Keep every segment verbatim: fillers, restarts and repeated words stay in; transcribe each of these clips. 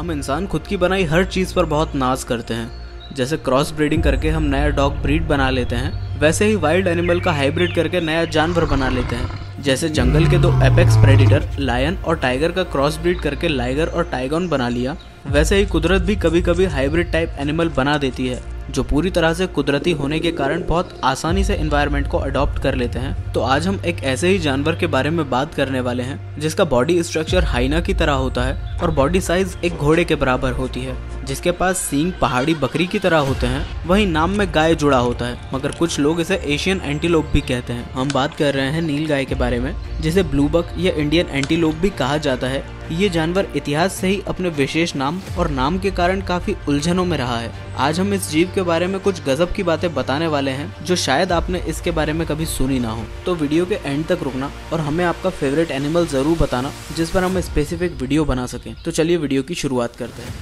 हम इंसान खुद की बनाई हर चीज़ पर बहुत नाज करते हैं। जैसे क्रॉस ब्रीडिंग करके हम नया डॉग ब्रीड बना लेते हैं, वैसे ही वाइल्ड एनिमल का हाइब्रिड करके नया जानवर बना लेते हैं। जैसे जंगल के दो एपेक्स प्रेडिटर लायन और टाइगर का क्रॉस ब्रीड करके लाइगर और टाइगॉन बना लिया, वैसे ही कुदरत भी कभी कभी हाइब्रिड टाइप एनिमल बना देती है जो पूरी तरह से कुदरती होने के कारण बहुत आसानी से एनवायरनमेंट को अडॉप्ट कर लेते हैं। तो आज हम एक ऐसे ही जानवर के बारे में बात करने वाले हैं जिसका बॉडी स्ट्रक्चर हाइना की तरह होता है और बॉडी साइज एक घोड़े के बराबर होती है, जिसके पास सींग पहाड़ी बकरी की तरह होते हैं, वहीं नाम में गाय जुड़ा होता है, मगर कुछ लोग इसे एशियन एंटीलोप भी कहते हैं। हम बात कर रहे हैं नीलगाय के बारे में, जिसे ब्लूबक या इंडियन एंटीलोप भी कहा जाता है। ये जानवर इतिहास से ही अपने विशेष नाम और नाम के कारण काफी उलझनों में रहा है। आज हम इस जीव के बारे में कुछ गजब की बातें बताने वाले हैं जो शायद आपने इसके बारे में कभी सुनी ना हो। तो वीडियो के एंड तक रुकना और हमें आपका फेवरेट एनिमल जरूर बताना जिस पर हम स्पेसिफिक वीडियो बना सकें। तो चलिए वीडियो की शुरुआत करते हैं।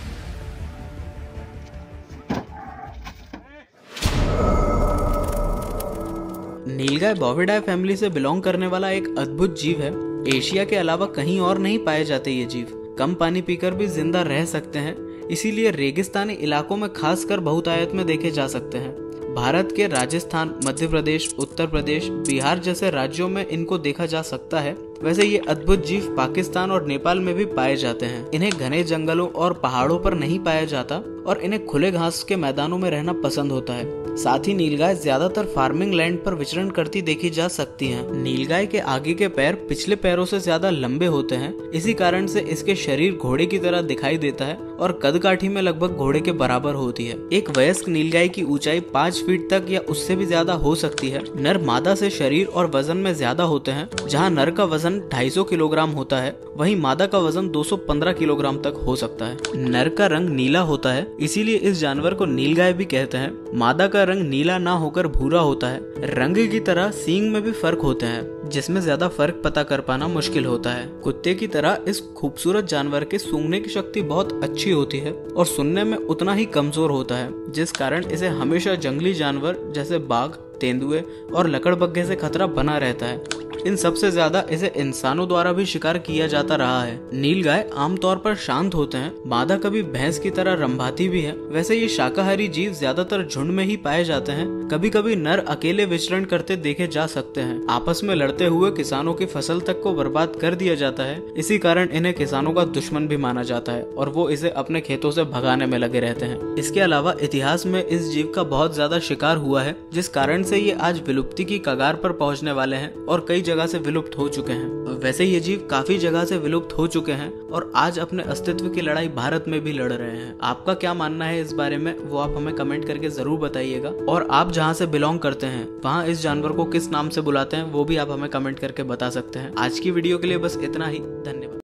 नीलगाय बोविडाए फैमिली से बिलोंग करने वाला एक अद्भुत जीव है। एशिया के अलावा कहीं और नहीं पाए जाते ये जीव। कम पानी पीकर भी जिंदा रह सकते हैं, इसीलिए रेगिस्तानी इलाकों में खासकर बहुतायत में देखे जा सकते हैं। भारत के राजस्थान, मध्य प्रदेश, उत्तर प्रदेश, बिहार जैसे राज्यों में इनको देखा जा सकता है। वैसे ये अद्भुत जीव पाकिस्तान और नेपाल में भी पाए जाते हैं। इन्हें घने जंगलों और पहाड़ों पर नहीं पाया जाता और इन्हें खुले घास के मैदानों में रहना पसंद होता है। साथ ही नीलगाय ज्यादातर फार्मिंग लैंड पर विचरण करती देखी जा सकती हैं। नीलगाय के आगे के पैर पिछले पैरों से ज्यादा लंबे होते हैं, इसी कारण से इसके शरीर घोड़े की तरह दिखाई देता है और कदकाठी में लगभग घोड़े के बराबर होती है। एक वयस्क नीलगाय की ऊंचाई पाँच फीट तक या उससे भी ज्यादा हो सकती है। नर मादा से शरीर और वजन में ज्यादा होते हैं। जहाँ नर का वजन दो सौ पचास किलोग्राम होता है, वहीं मादा का वजन दो सौ पंद्रह किलोग्राम तक हो सकता है। नर का रंग नीला होता है, इसीलिए इस जानवर को नीलगाय भी कहते हैं। मादा का रंग नीला ना होकर भूरा होता है। रंग की तरह सींग में भी फर्क होते हैं, जिसमें ज्यादा फर्क पता कर पाना मुश्किल होता है। कुत्ते की तरह इस खूबसूरत जानवर के सूंघने की शक्ति बहुत अच्छी होती है और सुनने में उतना ही कमजोर होता है, जिस कारण इसे हमेशा जंगली जानवर जैसे बाघ, तेंदुए और लकड़बग्घे से खतरा बना रहता है। इन सबसे ज्यादा इसे इंसानों द्वारा भी शिकार किया जाता रहा है। नीलगाय आमतौर पर शांत होते हैं। मादा कभी भैंस की तरह रंभाती भी है। वैसे ये शाकाहारी जीव ज्यादातर झुंड में ही पाए जाते हैं। कभी कभी नर अकेले विचरण करते देखे जा सकते हैं। आपस में लड़ते हुए किसानों की फसल तक को बर्बाद कर दिया जाता है, इसी कारण इन्हें किसानों का दुश्मन भी माना जाता है और वो इसे अपने खेतों से भगाने में लगे रहते हैं। इसके अलावा इतिहास में इस जीव का बहुत ज्यादा शिकार हुआ है, जिस कारण से ये आज विलुप्ति की कगार पर पहुंचने वाले हैं और कई जगह से विलुप्त हो चुके हैं। वैसे ये जीव काफी जगह से विलुप्त हो चुके हैं और आज अपने अस्तित्व की लड़ाई भारत में भी लड़ रहे हैं। आपका क्या मानना है इस बारे में, वो आप हमें कमेंट करके जरूर बताइएगा। और आप जहाँ से बिलोंग करते हैं वहाँ इस जानवर को किस नाम से बुलाते हैं, वो भी आप हमें कमेंट करके बता सकते हैं। आज की वीडियो के लिए बस इतना ही। धन्यवाद।